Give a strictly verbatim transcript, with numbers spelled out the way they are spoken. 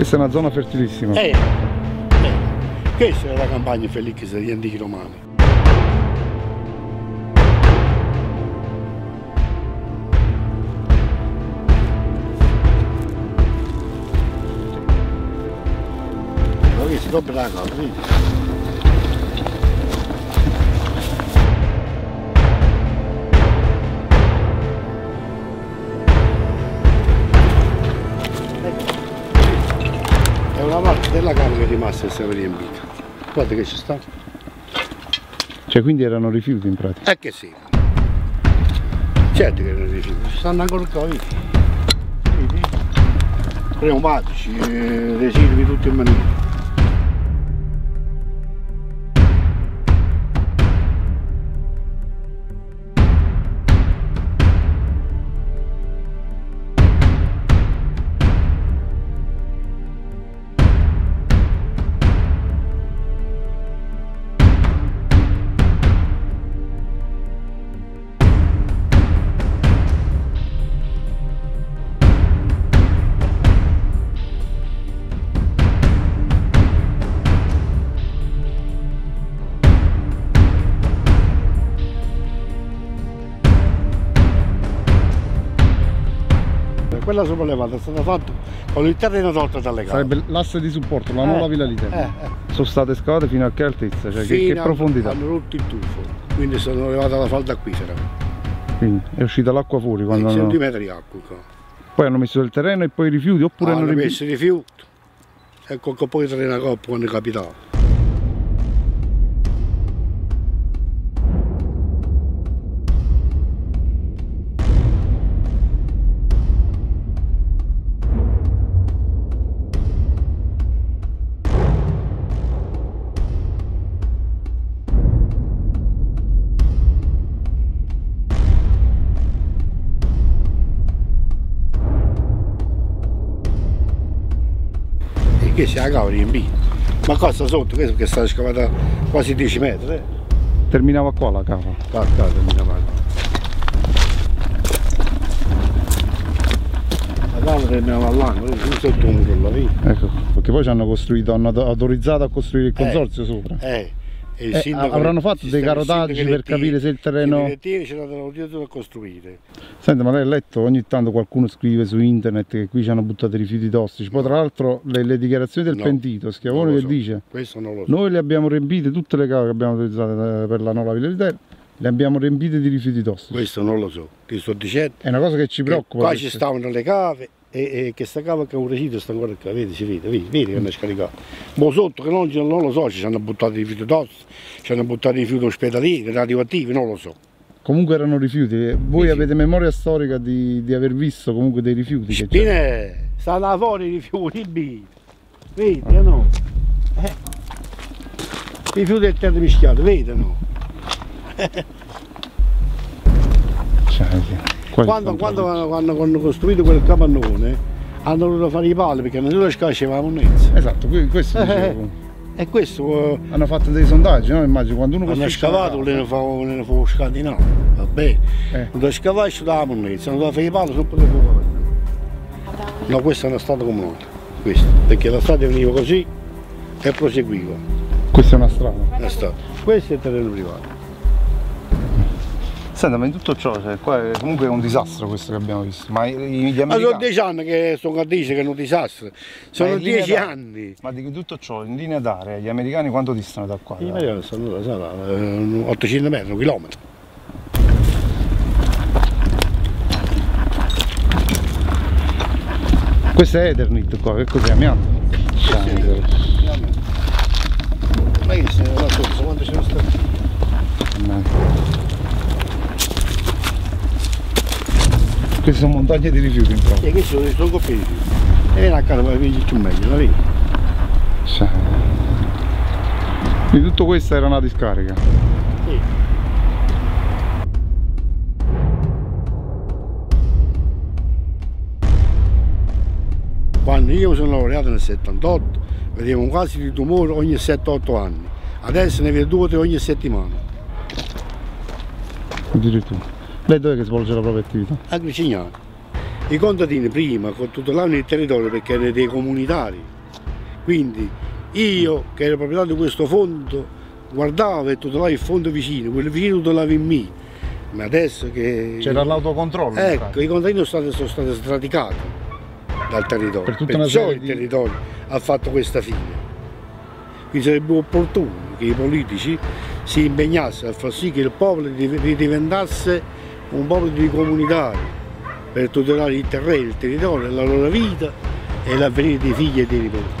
Questa è una zona fertilissima. Eh, eh. Questa era la campagna felice degli antichi romani. Dopo la cosa, vedi? È una parte della camera che è rimasta e stava riempita. Guarda che ci sta. Cioè, quindi erano rifiuti in pratica? Eh che sì. Certo che erano rifiuti, ci stanno ancora qua, vedi? Vedi? Pneumatici, residui tutti in maniera. Quella sopraelevata è stata fatta con il terreno tolto dalle cave. Sarebbe l'asse di supporto, la eh, Nola-Villa Literno. Eh, eh. Sono state scavate fino a che altezza? Cioè fino che, che profondità? Hanno rotto il tufo, quindi sono elevata la falda acquifera. Quindi è uscita l'acqua fuori? Quando hanno... centimetri acqua. Poi hanno messo del terreno e poi i rifiuti? Oppure hanno, hanno messo i rifiuti e con poco terreno a coppa quando capitava. Questa è la cava riempita, ma qua sta sotto, questa che sta scavata quasi dieci metri. Eh. Terminava qua la cava? Qua, qua terminava la cava. Terminava all'angolo, sotto un muro là, vedi? Ecco, perché poi ci hanno costruito, hanno autorizzato a costruire il consorzio eh, sopra. Eh, e il eh, avranno fatto dei carotaggi per capire se il terreno... I direttivi ce l'hanno da costruire. Senti, ma lei ha letto, ogni tanto qualcuno scrive su internet che qui ci hanno buttato i rifiuti tossici, poi tra l'altro le, le dichiarazioni del no, pentito, Schiavone che so. dice questo non lo so. Noi le abbiamo riempite, tutte le cave che abbiamo utilizzato per la Nola-Villa Literno, le abbiamo riempite di rifiuti tossici. Questo non lo so, che sto dicendo. È una cosa che ci preoccupa. Che qua ci stavano le cave e, e che sta cava che è un residuo sta ancora qua, vedi, si vede, vedi, vedi che non è scaricato. Ma sotto che non, non lo so, ci hanno buttato i rifiuti tossici, ci hanno buttato i rifiuti ospedalieri, radioattivi, non lo so. Comunque erano rifiuti, voi sì, avete memoria storica di, di aver visto comunque dei rifiuti? Spine, stanno fuori i rifiuti, vedi, vedi ah. no? Eh. Rifiuti del terra mischiato, vedi no? Cioè, quando, quando, hanno, quando hanno costruito quel capannone hanno dovuto fare i pali perché non lo scacciava la monnezza. Esatto, questo dicevo. E questo... Hanno fatto dei sondaggi, no? Immagino quando uno... Hanno scavato, volevano fare un scandinavo, va bene. Eh. Non scavare dalla monnezza, non doveva fare i pali sopra le fuoco. No, questa è una strada comunale, questa, perché la strada veniva così e proseguiva. Questa è una strada? Una strada. Questo è il terreno privato. Senta, ma in tutto ciò, cioè, qua è comunque è un disastro questo che abbiamo visto, ma, gli americani... ma sono dieci anni che sono a dice che è un disastro, sono dieci anni. Ma di tutto ciò, in linea d'area, gli americani quanto distano da qua? Gli americani sono, sono ottocento metri, un chilometro. Questo è Eternit qua, che cos'è? Amianto? Amianto. Ma che se ne va sotto, quanto ce ne sta? Queste sono montagne di rifiuti in pratica. E questi sono, sono coppie di rifiuti. E viene a casa per venire più meglio, la vedi? Sì. Di tutto questa era una discarica. Sì. Quando io sono laureato nel settantotto, vedevo quasi di tumore ogni sette otto anni. Adesso ne vedo due o tre ogni settimana. Addirittura. Lei dov'è che svolge la propria attività? A Gricignano. I contadini prima tutelavano il territorio perché erano dei comunitari, quindi io che ero proprietario di questo fondo guardavo e tutelavo il fondo vicino, quello vicino tutelava in me, ma adesso che... C'era l'autocontrollo? Ecco, i contadini sono stati, stati sradicati dal territorio, per tutta perciò una il di... territorio ha fatto questa fine. Quindi sarebbe opportuno che i politici si impegnassero a far sì che il popolo ridiventasse un popolo di comunitari, per tutelare il terreno, il territorio, la loro vita e l'avvenire dei figli e dei nipoti.